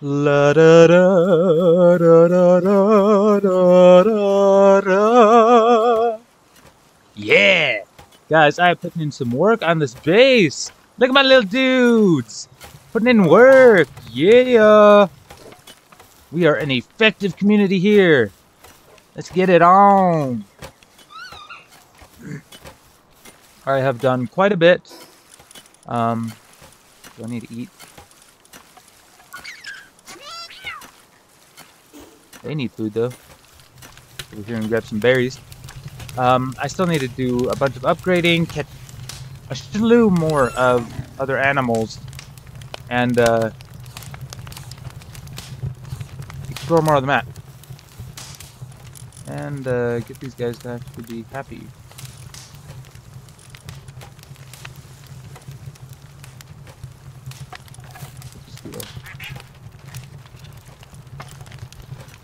La da da da da da da da. Yeah! Guys, I am putting in some work on this base. Look at my little dudes! Putting in work! Yeah! We are an effective community here. Let's get it on. I have done quite a bit. Do I need to eat? They need food though. Over here and grab some berries. I still need to do a bunch of upgrading, catch a slew more of other animals, and explore more of the map. And get these guys to actually be happy.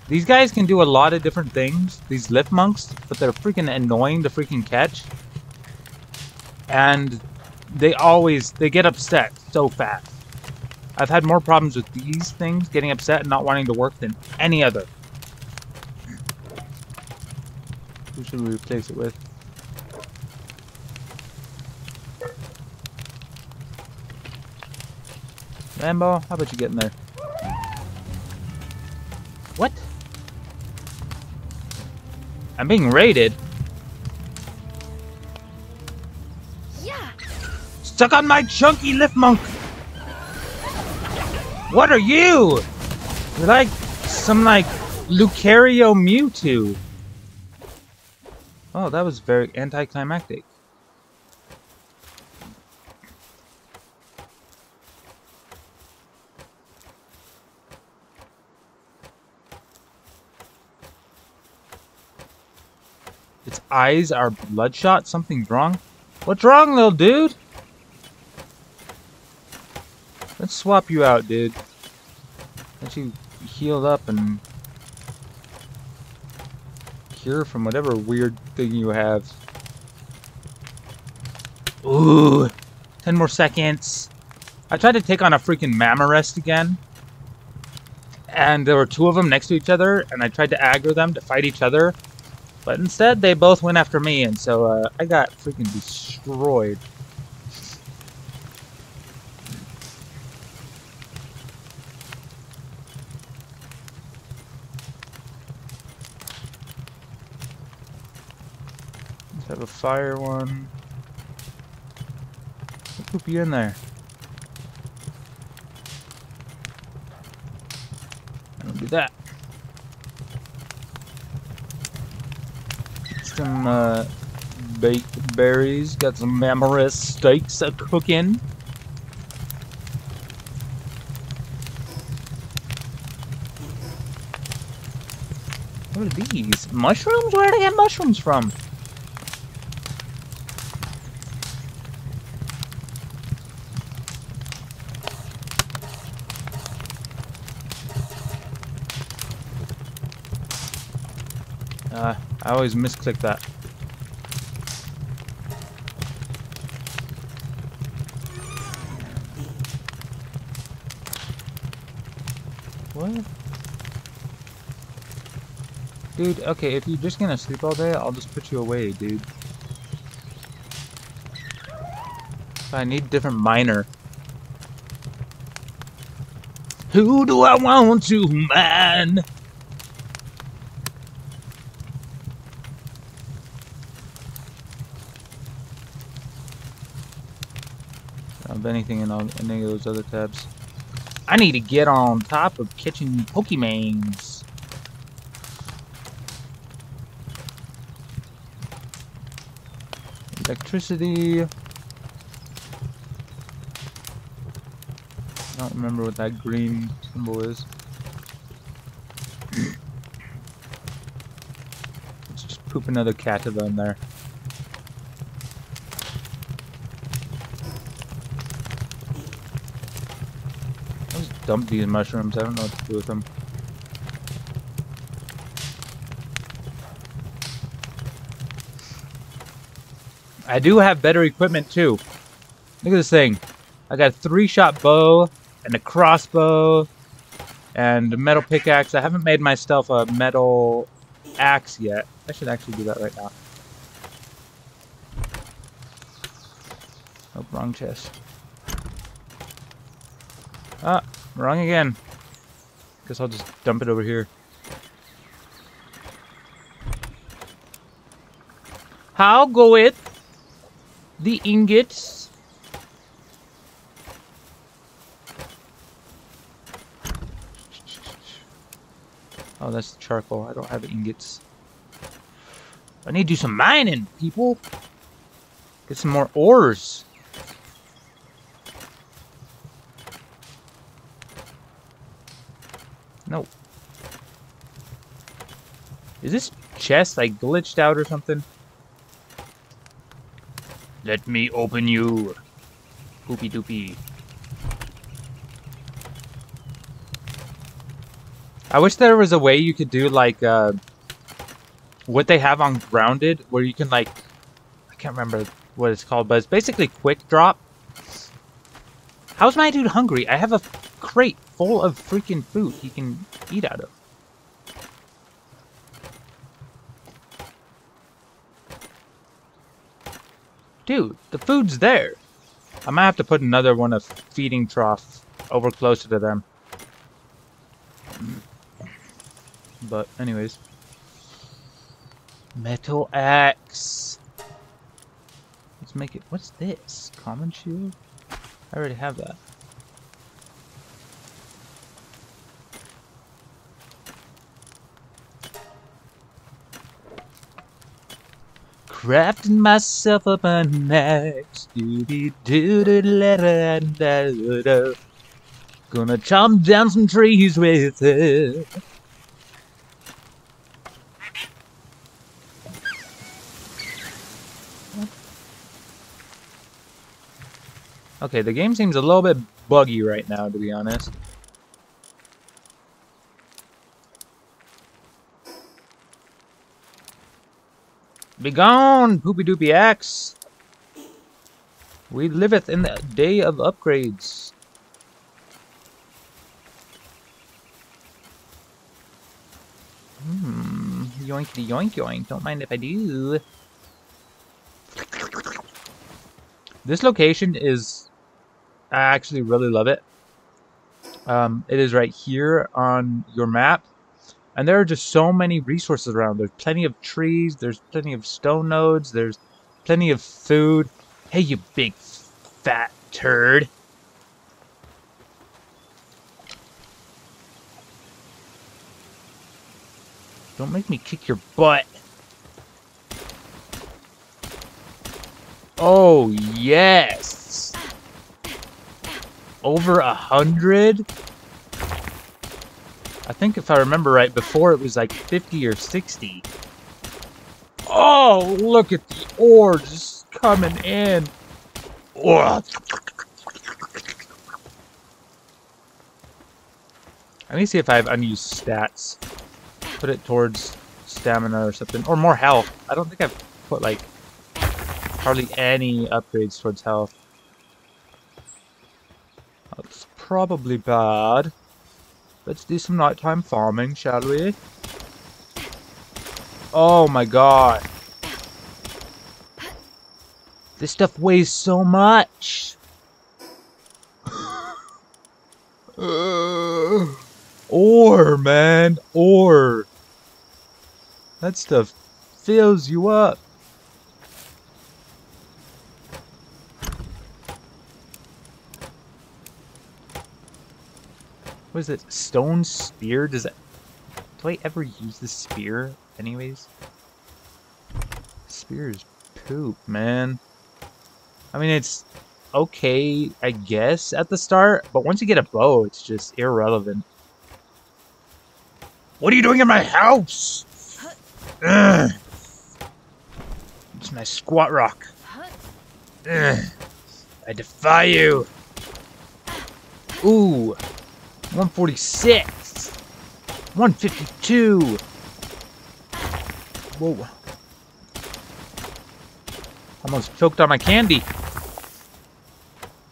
These guys can do a lot of different things, these Lifmunks, but they're freaking annoying to freaking catch. And they get upset so fast. I've had more problems with these things getting upset and not wanting to work than any other. Who should we replace it with? Rambo, how about you get in there? What? I'm being raided. Yeah. Stuck on my chunky Lifmunk. What are you? You're like some like Lucario Mewtwo. Oh, that was very anticlimactic. Its eyes are bloodshot. Something's wrong. What's wrong, little dude? Let's swap you out, dude. Let you heal up and cure from whatever weird thing you have. Ooh, 10 more seconds. I tried to take on a freaking Mammorest again, and there were two of them next to each other, and I tried to aggro them to fight each other. But instead, they both went after me, and so I got freaking destroyed. Let's have a fire one. I'll poop you in there. I'll do that. Some baked berries, got some Mamaris steaks a cooking. What are these? Mushrooms? Where did I get mushrooms from? I always misclick that. What? Dude, okay, if you're just gonna sleep all day, I'll just put you away, dude. I need a different miner. Who do I want to mine? Anything in any of those other tabs. I need to get on top of catching Pokimans. Electricity. I don't remember what that green symbol is. Let's just poop another Cattiva in there. Dump these mushrooms, I don't know what to do with them. I do have better equipment too. Look at this thing. I got a 3-shot bow and a crossbow and metal pickaxe. I haven't made myself a metal axe yet. I should actually do that right now. Oh, wrong chest. Ah, wrong again. Guess I'll just dump it over here. How goeth the ingots? Oh, that's the charcoal. I don't have ingots. I need to do some mining, people. Get some more ores. No. Is this chest like glitched out or something? Let me open you. Poopy doopy. I wish there was a way you could do like what they have on Grounded, where you can like, I can't remember what it's called, but it's basically quick drop. How's my dude hungry? I have a crate full of freaking food he can eat out of. Dude, the food's there. I might have to put another one of feeding trough over closer to them. But anyways. Metal axe. Let's make it. What's this? Common shield? I already have that. Crafting myself up an axe. Gonna chop down some trees with it. Okay, the game seems a little bit buggy right now, to be honest. Be gone, poopy doopy axe. We liveth in the day of upgrades. Yoink the yoink yoink. Don't mind if I do. This location is, I actually really love it. It is right here on your map. And there are just so many resources around. There's plenty of trees. There's plenty of stone nodes. There's plenty of food. Hey, you big fat turd. Don't make me kick your butt. Oh, yes. Over 100? I think if I remember right, before it was like 50 or 60. Oh, look at the ore just coming in. Oh. Let me see if I have unused stats. Put it towards stamina or something. Or more health. I don't think I've put like hardly any upgrades towards health. That's probably bad. Let's do some nighttime farming, shall we? Oh my god. This stuff weighs so much. Ore, man. Ore. That stuff fills you up. What is it? Stone spear? Does that... Do I ever use the spear anyways? Spear is poop, man. I mean, it's okay, I guess, at the start. But once you get a bow, it's just irrelevant. What are you doing in my house? Ugh. It's my squat rock. Ugh. I defy you. Ooh. 146! 152! Whoa. Almost choked on my candy.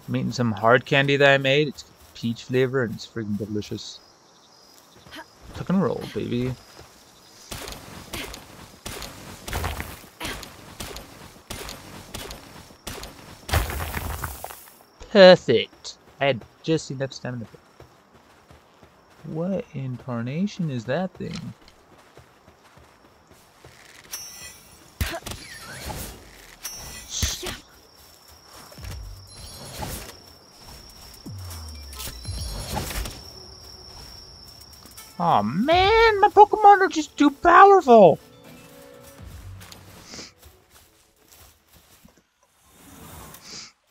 I'm eating some hard candy that I made. It's peach flavor and it's freaking delicious. rock and roll, baby. Perfect. I had just seen that stamina. What incarnation is that thing? Aw, oh, man, my Pokemon are just too powerful!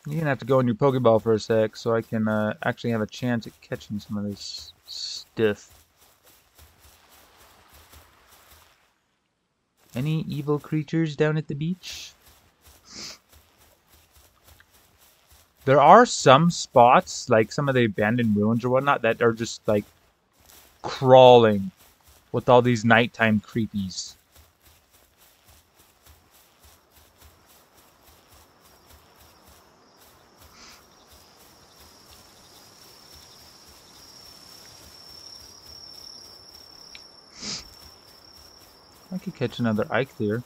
You're gonna have to go in your Pokeball for a sec so I can actually have a chance at catching some of this stuff. Any evil creatures down at the beach? There are some spots, like some of the abandoned ruins or whatnot, that are just like crawling with all these nighttime creepies. I could catch another Eikthyrdeer.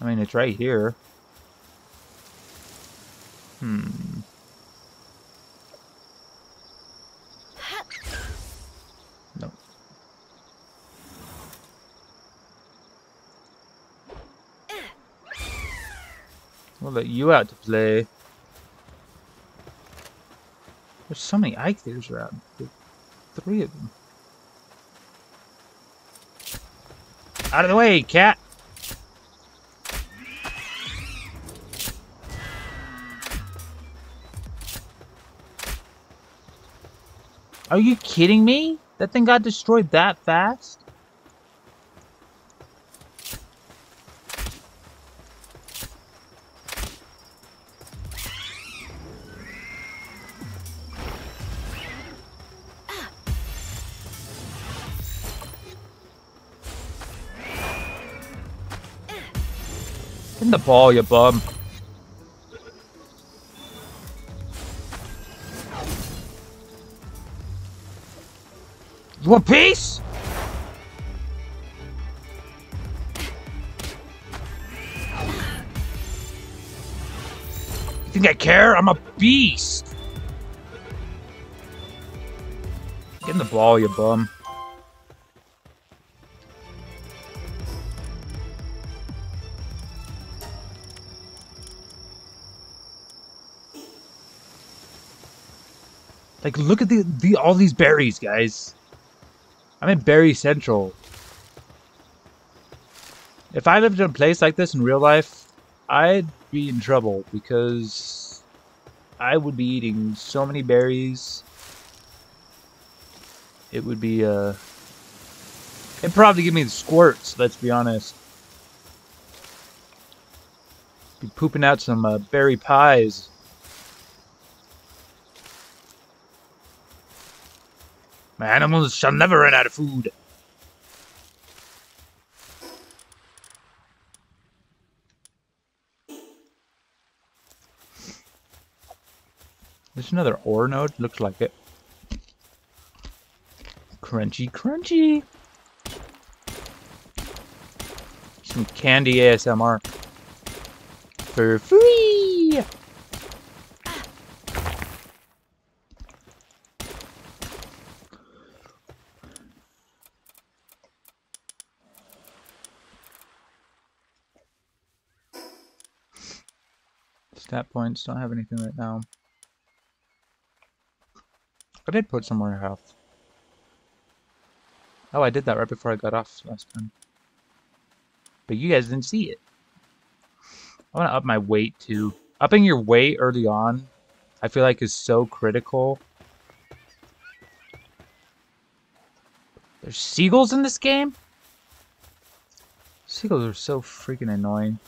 I mean, it's right here. Let you out to play. There's so many Eikthyrdeers around. There's 3 of them. Out of the way, cat! Are you kidding me? That thing got destroyed that fast? The ball, you bum. You want peace? You think I care? I'm a beast. Get in the ball, you bum. Like, look at the all these berries, guys. I'm in Berry Central. If I lived in a place like this in real life, I'd be in trouble because I would be eating so many berries. It would be, it'd probably give me the squirts, let's be honest. Be pooping out some berry pies. My animals shall never run out of food. There's another ore node. Looks like it. Crunchy, crunchy. Some candy ASMR. For free. Stat points, don't have anything right now. I did put some more health. Oh, I did that right before I got off last time. But you guys didn't see it. I want to up my weight too. Upping your weight early on, I feel like is so critical. There's seagulls in this game? Seagulls are so freaking annoying.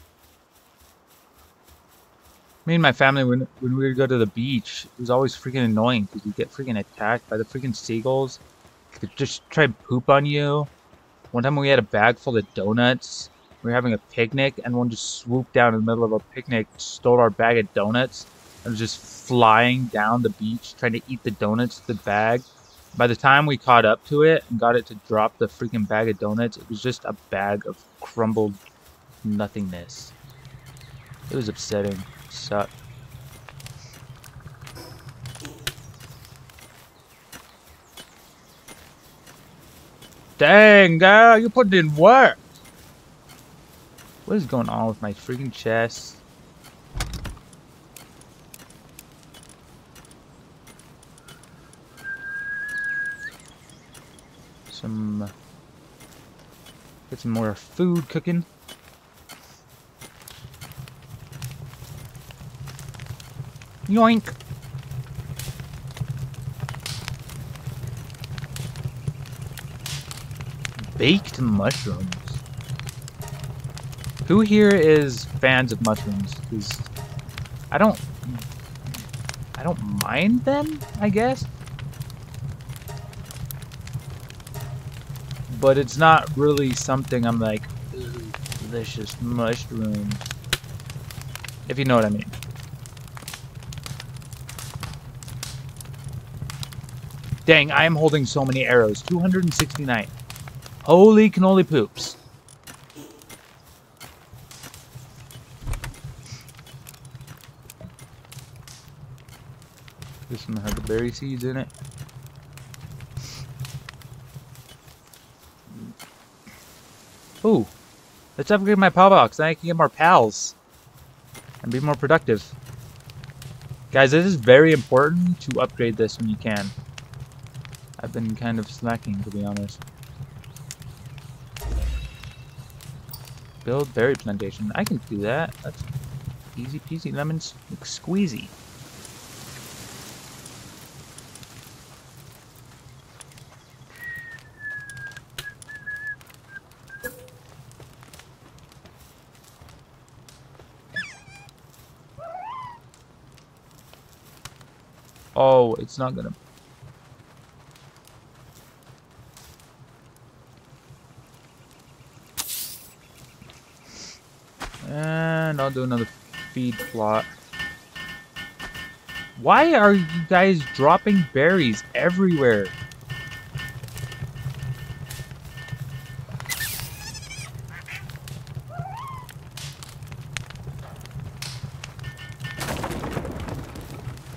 Me and my family, when we would go to the beach, it was always freaking annoying because you'd get freaking attacked by the freaking seagulls. They'd just try and poop on you. One time we had a bag full of donuts. We were having a picnic, and one just swooped down in the middle of a picnic, stole our bag of donuts, and was just flying down the beach, trying to eat the donuts, the bag. By the time we caught up to it and got it to drop the freaking bag of donuts, it was just a bag of crumbled nothingness. It was upsetting. It sucked. Dang, girl, you put in work. What is going on with my freaking chest? Get some more food cooking. Yoink. Baked mushrooms. Who here is fans of mushrooms? Because I don't mind them, I guess. But it's not really something I'm like, ooh, delicious mushroom. If you know what I mean. Dang, I am holding so many arrows. 269. Holy cannoli poops. This one had the berry seeds in it. Ooh, let's upgrade my PAL box. Then I can get more pals and be more productive. Guys, this is very important to upgrade this when you can. I've been kind of slacking, to be honest. Build berry plantation. I can do that. That's easy peasy lemon squeezy. Oh, it's not gonna. And I'll do another feed plot. Why are you guys dropping berries everywhere?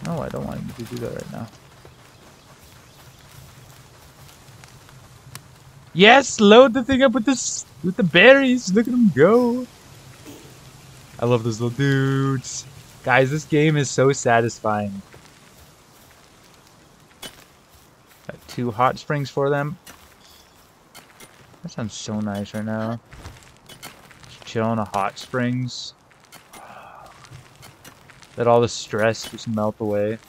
No, I don't want you to do that right now. Yes, load the thing up with this, with the berries. Look at them go. I love those little dudes. Guys, this game is so satisfying. Got 2 hot springs for them. That sounds so nice right now. Just chilling at hot springs. Let all the stress just melt away.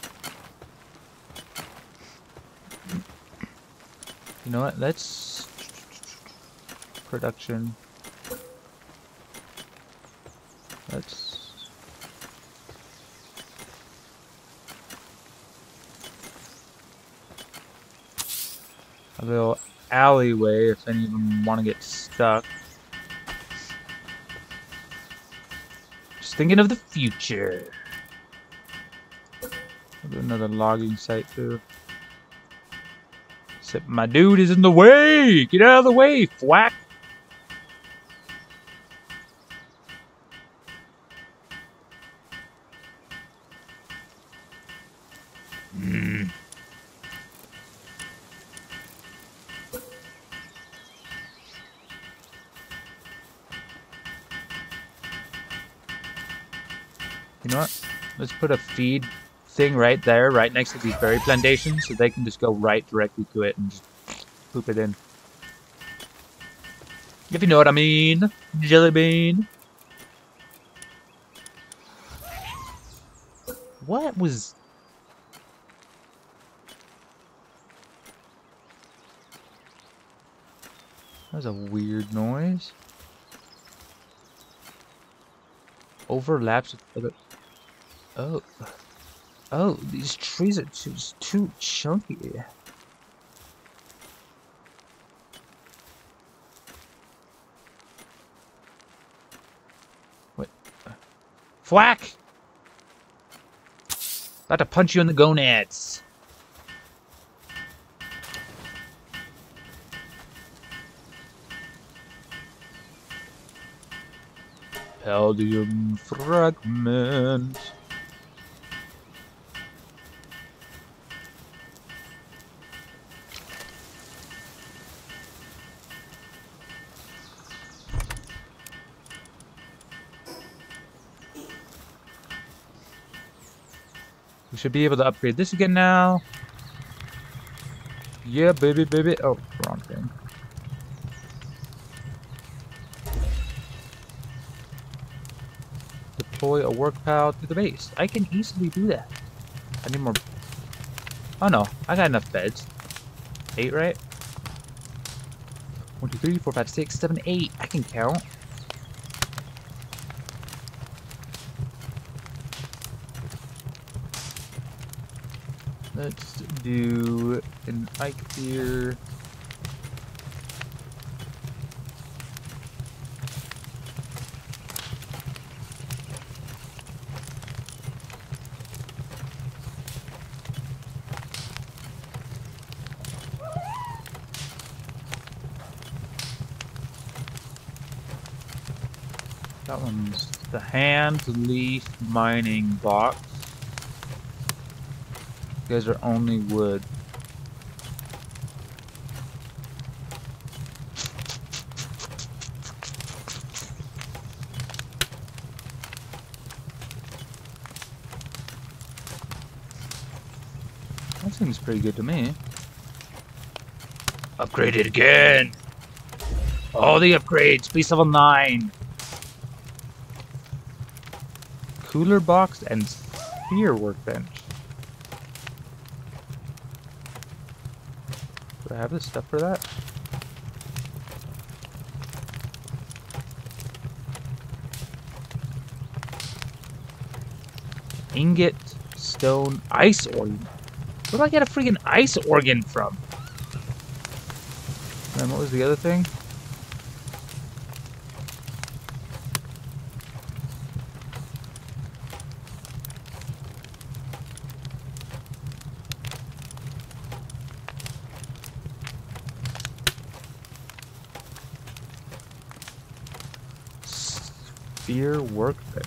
You know what? Let's... production. Let's... a little alleyway if any of them want to get stuck. Just thinking of the future. I'll do another logging site too. Except my dude is in the way! Get out of the way, fwack! You know what? Let's put a feed thing right there, right next to these berry plantations, so they can just go right directly to it and just poop it in. If you know what I mean, jelly bean. What was... that was a weird noise. Overlaps with other... oh. Oh, these trees are too chunky. Wait. Flack! About to punch you in the gonads. Paldium Fragment. We should be able to upgrade this again now. Yeah, baby, baby. Oh, wrong thing. Deploy a work pal to the base. I can easily do that. I need more. Oh no, I got enough beds. 8, right? 1, 2, 3, 4, 5, 6, 7, 8. I can count. Let's do an Ikebeer. That one's the hand leaf mining box. You guys are only wood. That seems pretty good to me. Upgraded again! All the upgrades! Beast level 9! Cooler box and spear workbench. Do I have this stuff for that? Ingot, stone, ice organ. Where do I get a freaking ice organ from? And what was the other thing? Your workbench.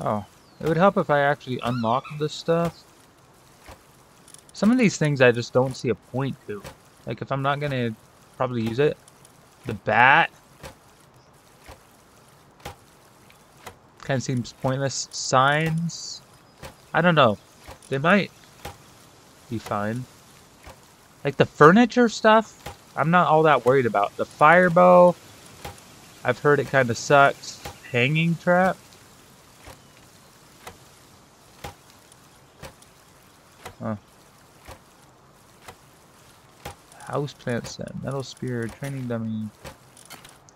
Oh, it would help if I actually unlock this stuff. Some of these things I just don't see a point to. Like if I'm not gonna probably use it, the bat kind of seems pointless. Signs, I don't know. They might be fine. Like the furniture stuff, I'm not all that worried about. The fire bow, I've heard it kind of sucks. Hanging trap. Huh. House plant set, metal spear, training dummy.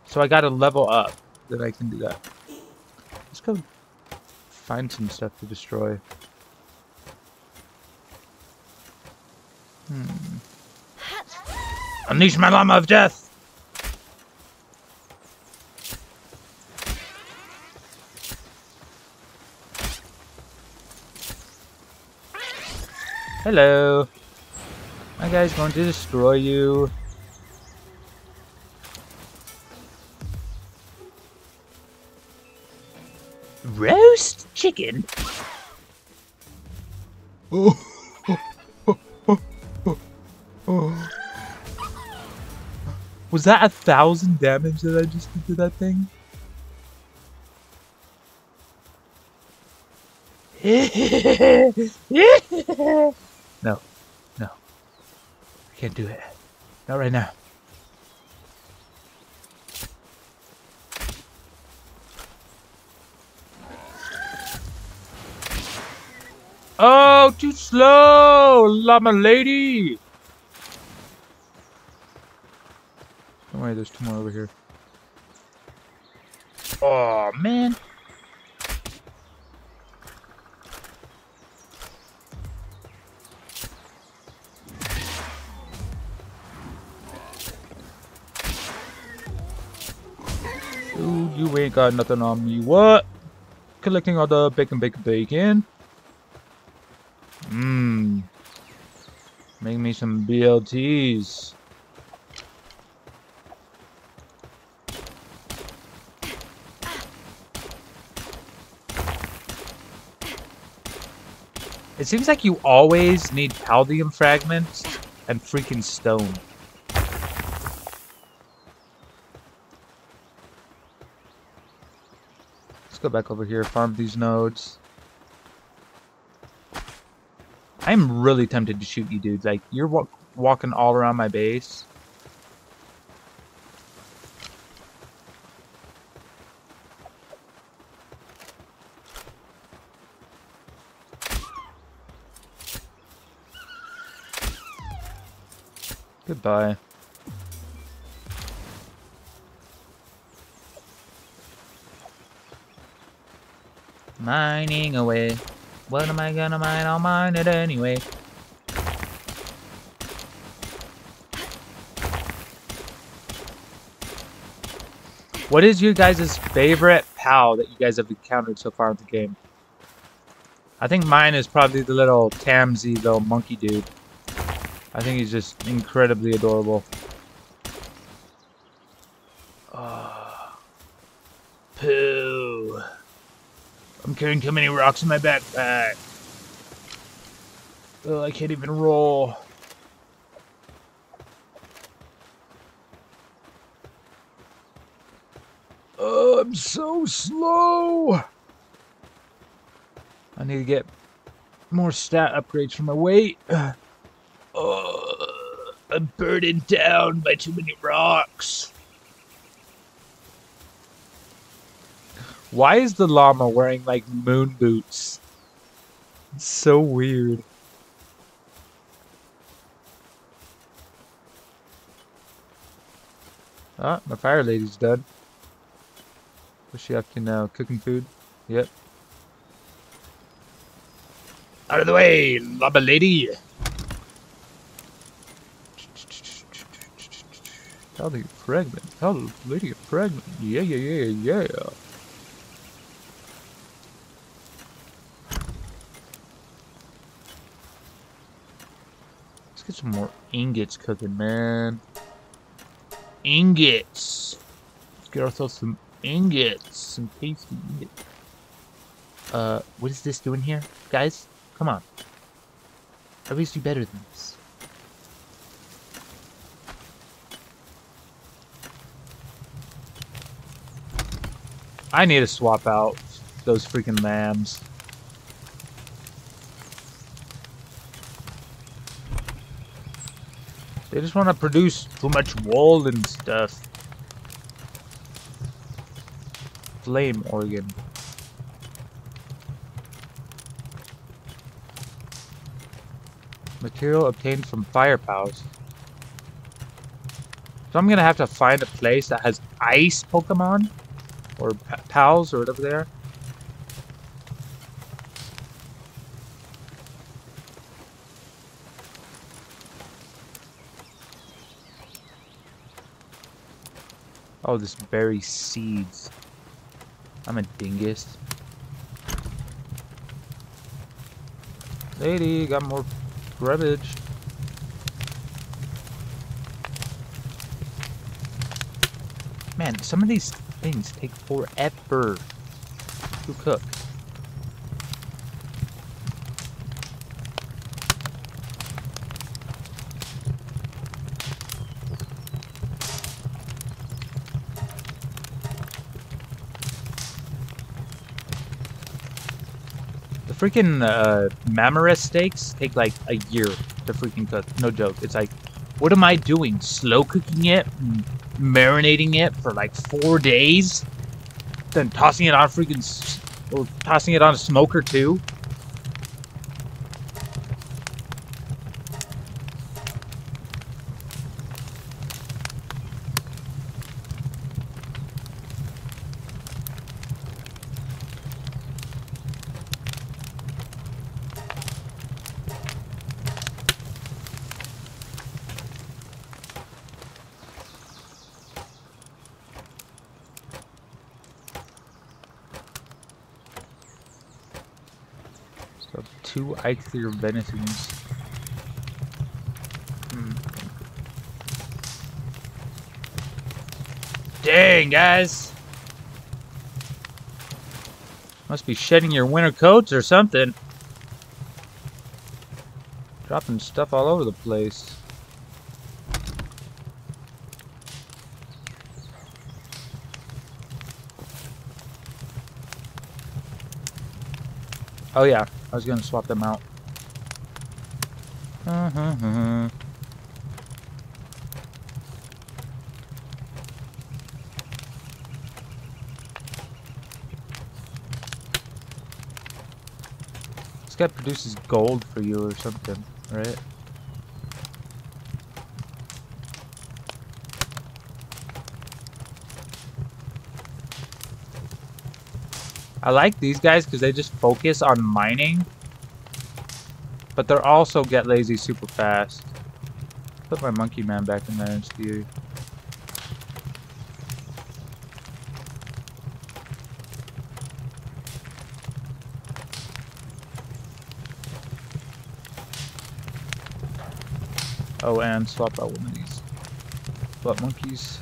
So I gotta level up that I can do that. Let's go find some stuff to destroy. Unleash my llama of death! Hello! My guy's going to destroy you. Roast chicken? Oh! Was that 1,000 damage that I just did to that thing? No. No. I can't do it. Not right now. Oh, too slow, llama lady! Don't worry, there's 2 more over here. Oh man. Ooh, you ain't got nothing on me. What? Collecting all the bacon. Make me some BLTs. It seems like you always need Paldium fragments and freaking stone. Let's go back over here, farm these nodes. I'm really tempted to shoot you, dude. Like, you're walking all around my base. Goodbye. Mining away. What am I gonna mine? I'll mine it anyway. What is your guys' favorite pal that you guys have encountered so far in the game? I think mine is probably the little Tanzee, little monkey dude. I think he's just incredibly adorable. Poo. I'm carrying too many rocks in my backpack. Oh, I can't even roll. Oh, I'm so slow. I need to get more stat upgrades for my weight. Oh, I'm burdened down by too many rocks. Why is the llama wearing, like, moon boots? It's so weird. Ah, my fire lady's done. What's she up to now? Cooking food? Yep. Out of the way, llama lady! Tell the pregnant. Tell the lady you're pregnant. Yeah. Let's get some more ingots cooking, man. Ingots. Let's get ourselves some ingots. Some tasty ingots. What is this doing here? Guys, come on. At least do better than this. I need to swap out those freaking lambs. They just want to produce too much wool and stuff. Flame organ. Material obtained from fire piles. So I'm going to have to find a place that has ice Pokemon. Or pals, or whatever they are. Oh, this berry seeds. I'm a dingus. Lady, got more grabbage. Man, some of these things take forever to cook. The freaking Mammorest steaks take like a year to freaking cook. No joke. It's like, what am I doing? Slow cooking it? Marinating it for like 4 days, then tossing it on a smoker too. Ikebeer venisons. Dang, guys. Must be shedding your winter coats or something. Dropping stuff all over the place. Oh yeah, I was gonna swap them out. This guy produces gold for you or something, right? I like these guys because they just focus on mining, but they also get lazy super fast. Put my monkey man back in there in theory. Oh, and swap out one of these butt monkeys.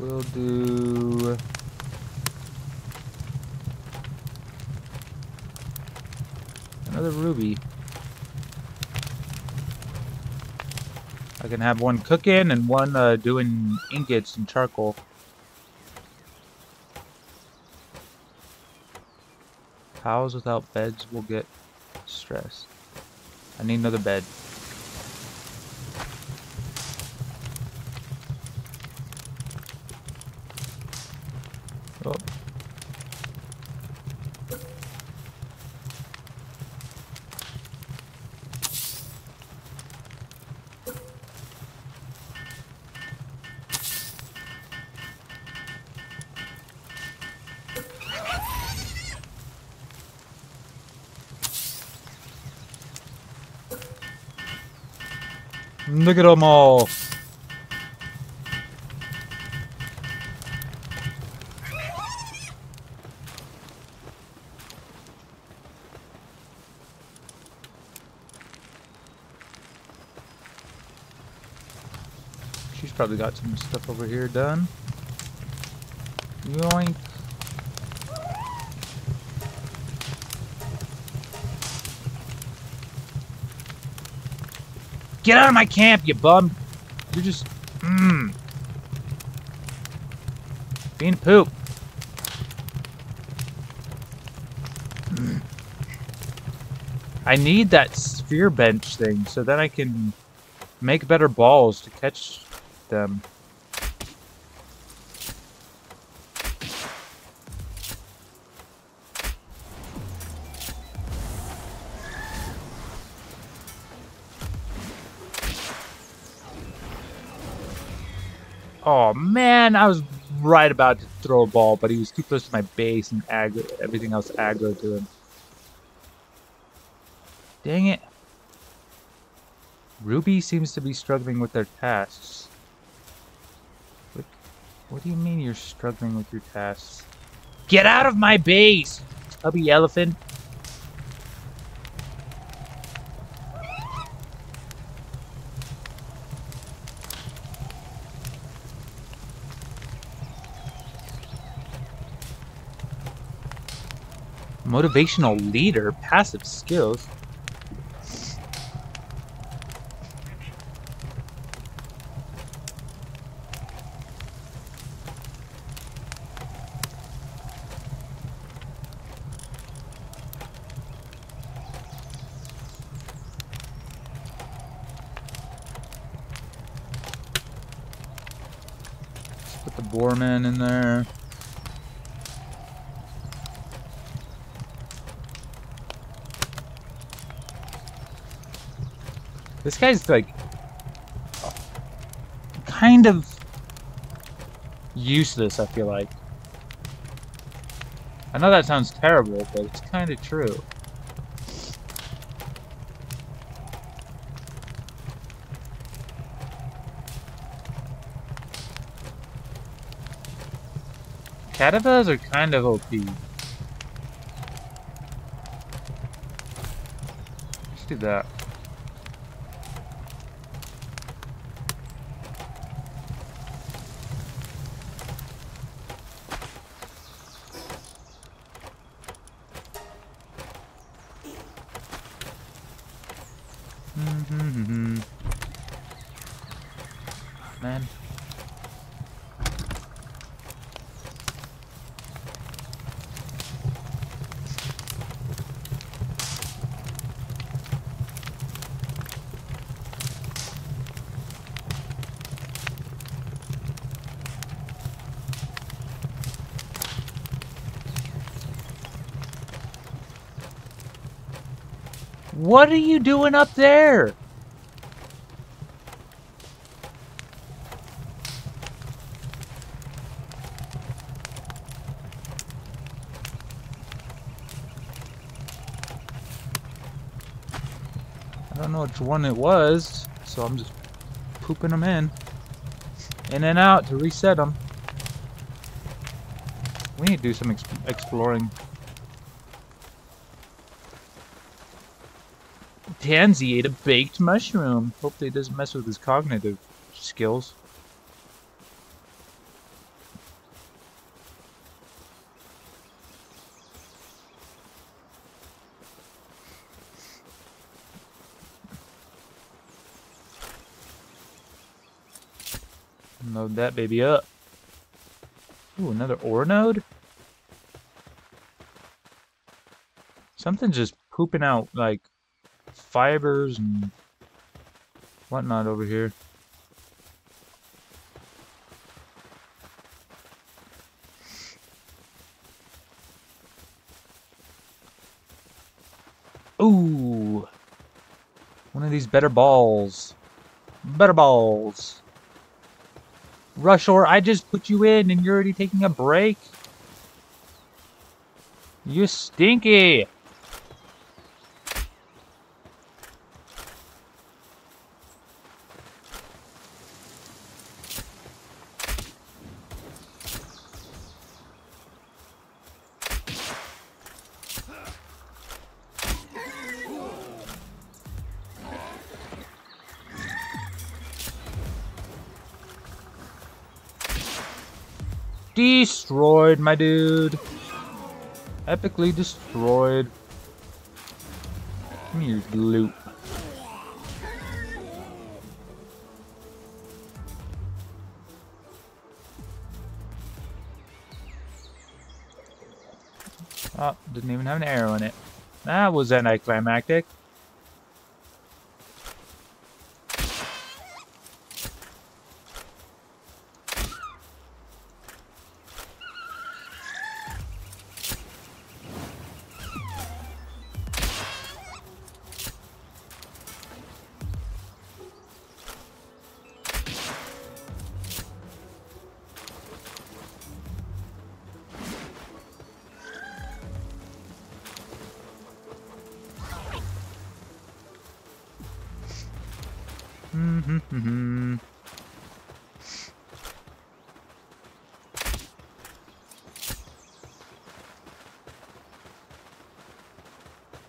We'll do. Another ruby. I can have one cooking and one doing ingots and charcoal. Cows without beds will get stressed. I need another bed. Oh. Look at them all. She's probably got some stuff over here done. Yoink. Get out of my camp, you bum! You're just... being poop. I need that sphere bench thing, so then I can make better balls to catch them. Oh man, I was right about to throw a ball, but he was too close to my base and aggro, everything else aggro to him. Dang it. Ruby seems to be struggling with their tasks. What do you mean you're struggling with your tasks? Get out of my base, tubby elephant. Motivational leader, passive skills. Let's put the boarman in there. This guy's like kind of useless, I feel like. I know that sounds terrible, but it's kind of true. Cattivas are kind of OP. Let's do that. Man. What are you doing up there? I don't know which one it was, so I'm just pooping them in and out to reset them. We need to do some exploring. Tanzee ate a baked mushroom. Hopefully it doesn't mess with his cognitive skills. Load that baby up. Ooh, another ore node? Something's just pooping out, like, fibers and whatnot over here. Ooh, one of these better balls. Better balls. Rushoar, I just put you in and you're already taking a break. You stinky. Destroyed, my dude. Epically destroyed. Give me your loot. Oh, didn't even have an arrow in it. That was anticlimactic.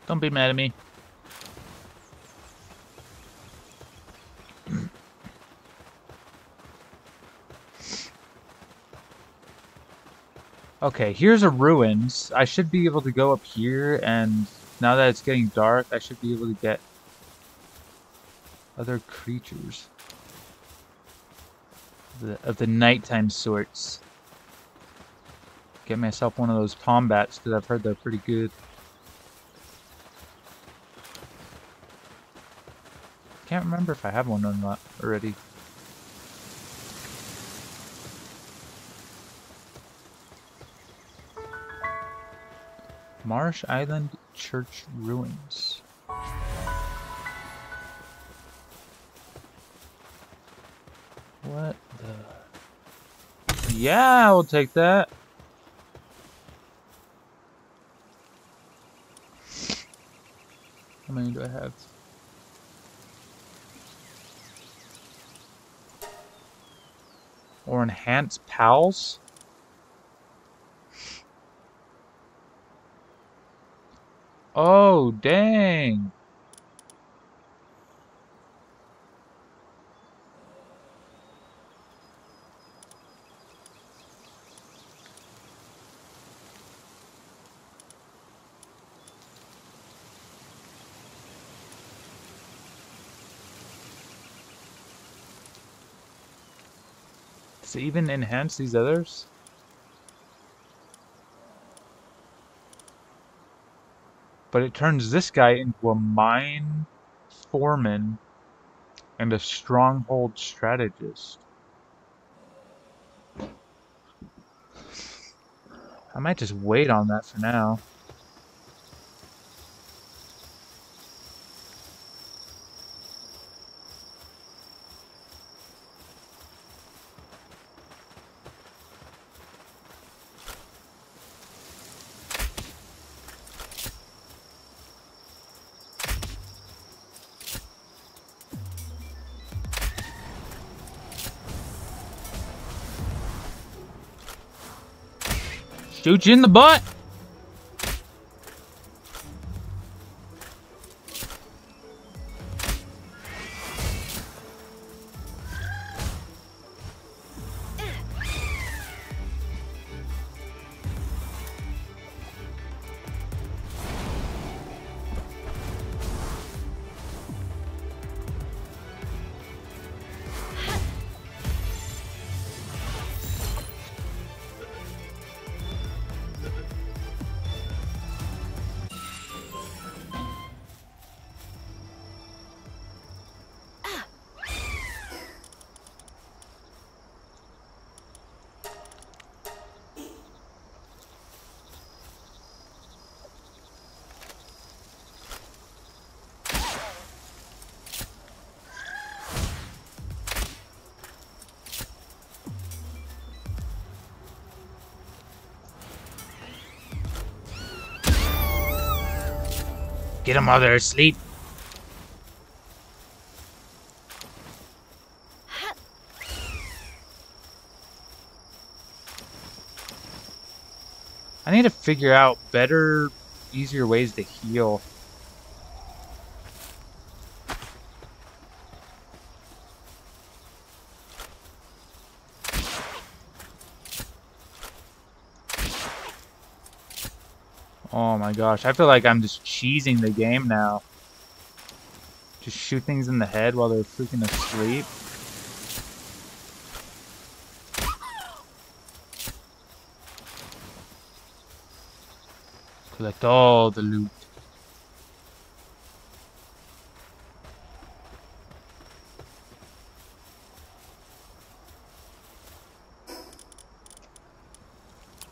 Don't be mad at me. Okay, here's a ruins. I should be able to go up here, and now that it's getting dark, I should be able to get other creatures of the nighttime sorts. Get myself one of those Pombats, because I've heard they're pretty good. Can't remember if I have one or not already. Marsh Island Church Ruins. What the... Yeah, I'll take that. How many do I have? Or enhance pals? Oh, dang. to even enhance these others? But it turns this guy into a mine foreman and a stronghold strategist. I might just wait on that for now. Shoot you in the butt! Get them while they're asleep. I need to figure out better, easier ways to heal. Oh my gosh, I feel like I'm just cheesing the game now. Just shoot things in the head while they're freaking asleep. Collect all the loot.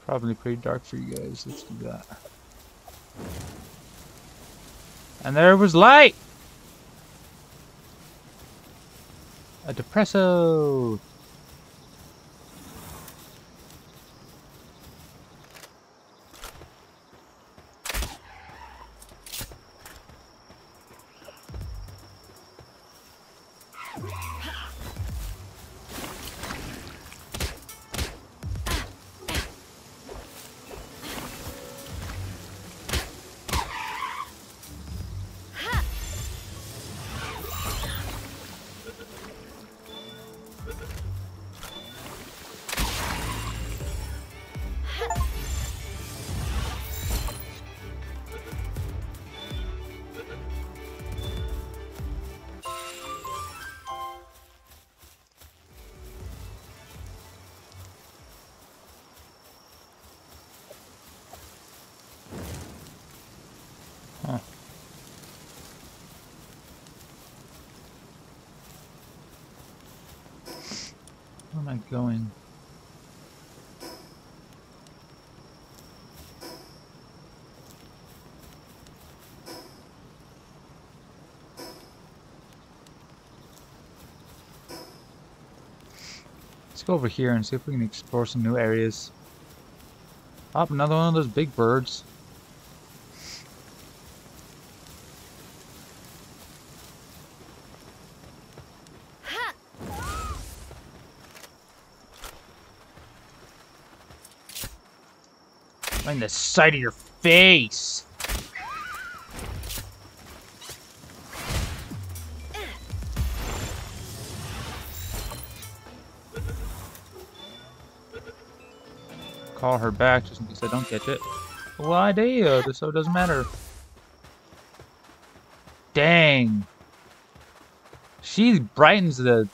Probably pretty dark for you guys, let's do that. And there was light! A Depresso! Where am I going? Let's go over here and see if we can explore some new areas. Oh, another one of those big birds. In the side of your face. Call her back just in case I don't catch it. Well, I do, so it doesn't matter. Dang. She brightens the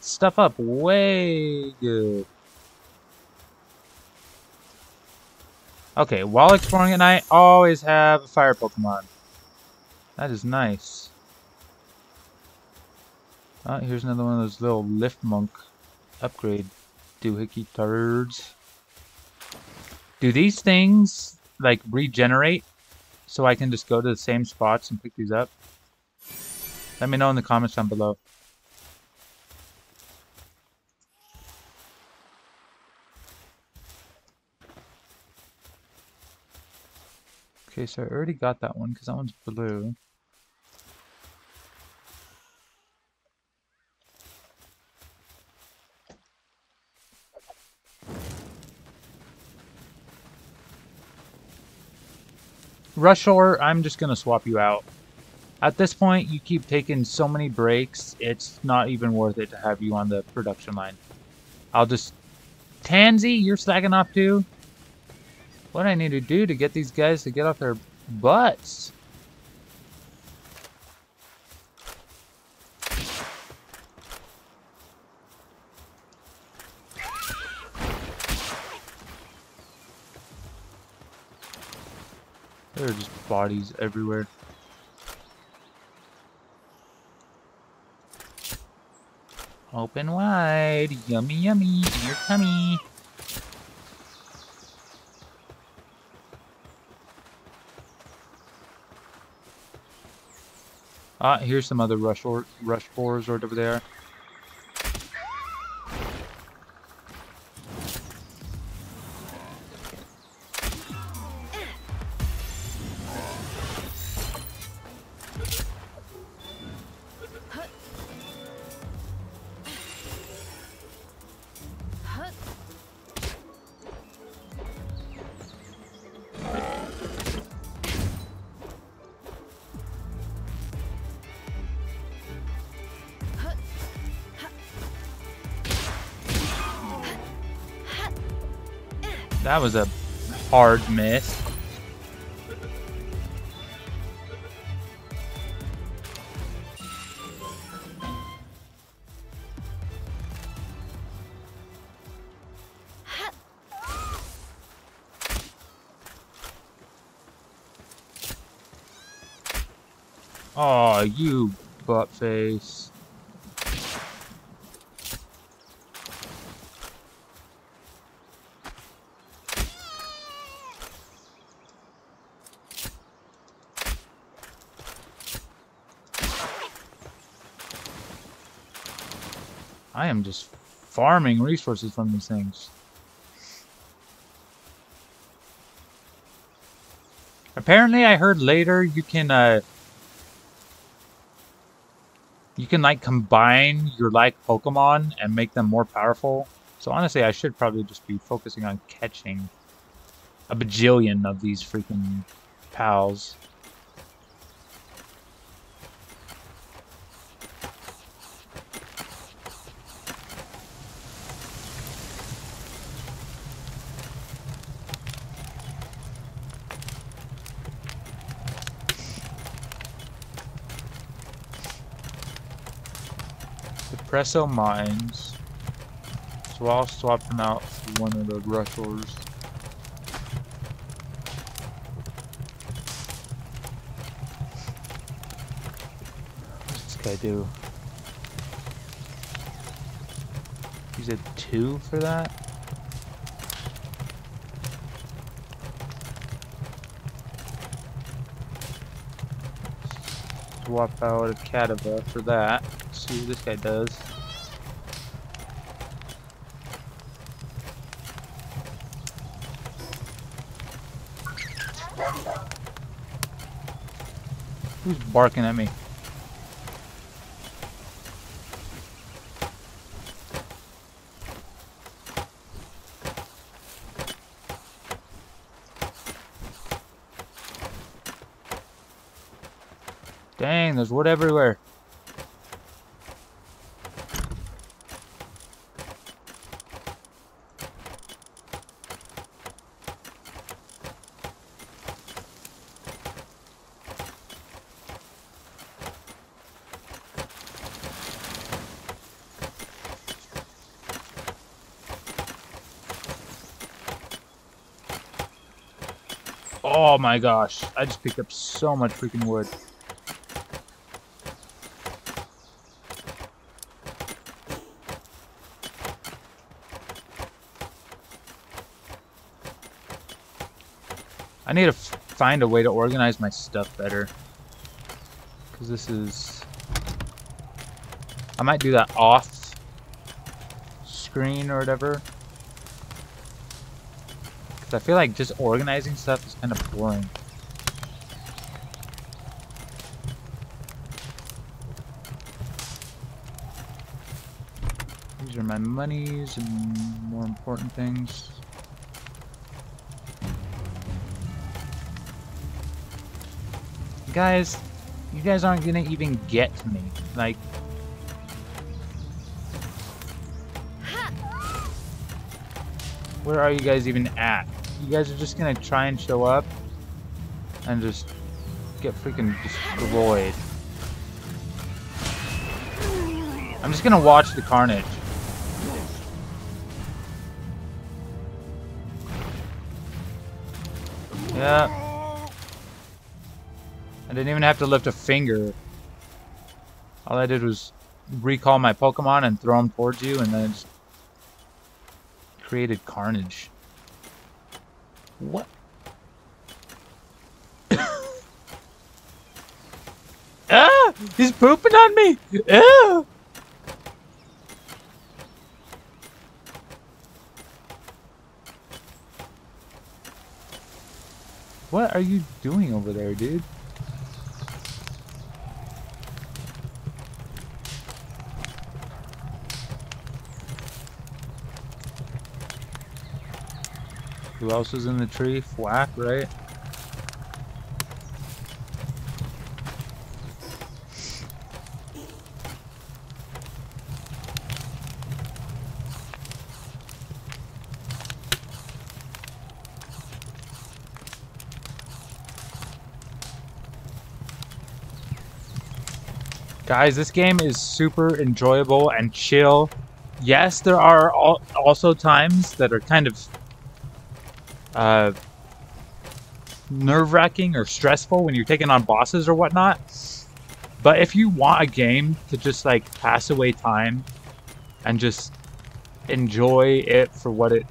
stuff up way good. Okay, while exploring at night, always have a fire Pokemon. That is nice. Oh, here's another one of those little Lifmunk upgrade doohickey turds. Do these things, like, regenerate? So I can just go to the same spots and pick these up? Let me know in the comments down below. Okay, so I already got that one, because that one's blue. Rushoar, I'm just going to swap you out. At this point, you keep taking so many breaks, it's not even worth it to have you on the production line. I'll just... Tanzee, you're slacking off too? What do I need to do to get these guys to get off their butts? There are just bodies everywhere. Open wide. Yummy, yummy. In your tummy. Ah, here's some other rush boars right over there. That was a hard miss. Aw, you buttface. I am just farming resources from these things. Apparently, I heard later you can like combine your like Pokemon and make them more powerful. So honestly, I should probably just be focusing on catching a bajillion of these freaking pals. Depresso mines. So I'll swap them out for one of the Rushoars. What's this guy do? He's a 2 for that? Swap out a Cattiva for that. See what this guy does. Who's barking at me? Dang, there's wood everywhere. Oh my gosh, I just picked up so much freaking wood. I need to find a way to organize my stuff better. Because this is... I might do that off screen or whatever. Because I feel like just organizing stuff is kind of boring. These are my monies and more important things. Guys, you guys aren't gonna even get me. Like, where are you guys even at? You guys are just gonna try and show up and just get freaking destroyed. I'm just gonna watch the carnage. Yeah. I didn't even have to lift a finger. All I did was recall my Pokemon and throw them towards you, and then it just created carnage. What? Ah! He's pooping on me! Ah! What are you doing over there, dude? Who else is in the tree? Flack, right? Guys, this game is super enjoyable and chill. Yes, there are also times that are kind of nerve-wracking or stressful when you're taking on bosses or whatnot, but if you want a game to just like pass away time and just enjoy it for what it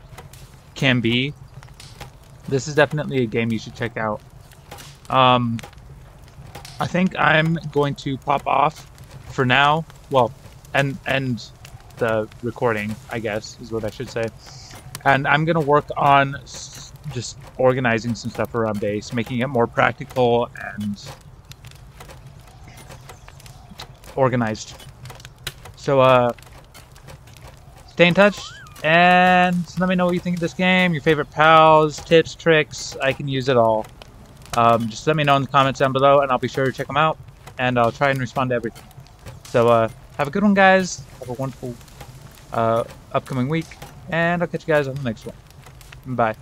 can be, this is definitely a game you should check out. I think I'm going to pop off for now, well, and end the recording, I guess is what I should say, and I'm gonna work on just organizing some stuff around base, making it more practical and organized. So stay in touch and let me know what you think of this game, your favorite pals, tips, tricks. I can use it all. Just let me know in the comments down below and I'll be sure to check them out, and I'll try and respond to everything. So have a good one, guys. Have a wonderful upcoming week, and I'll catch you guys on the next one. Bye.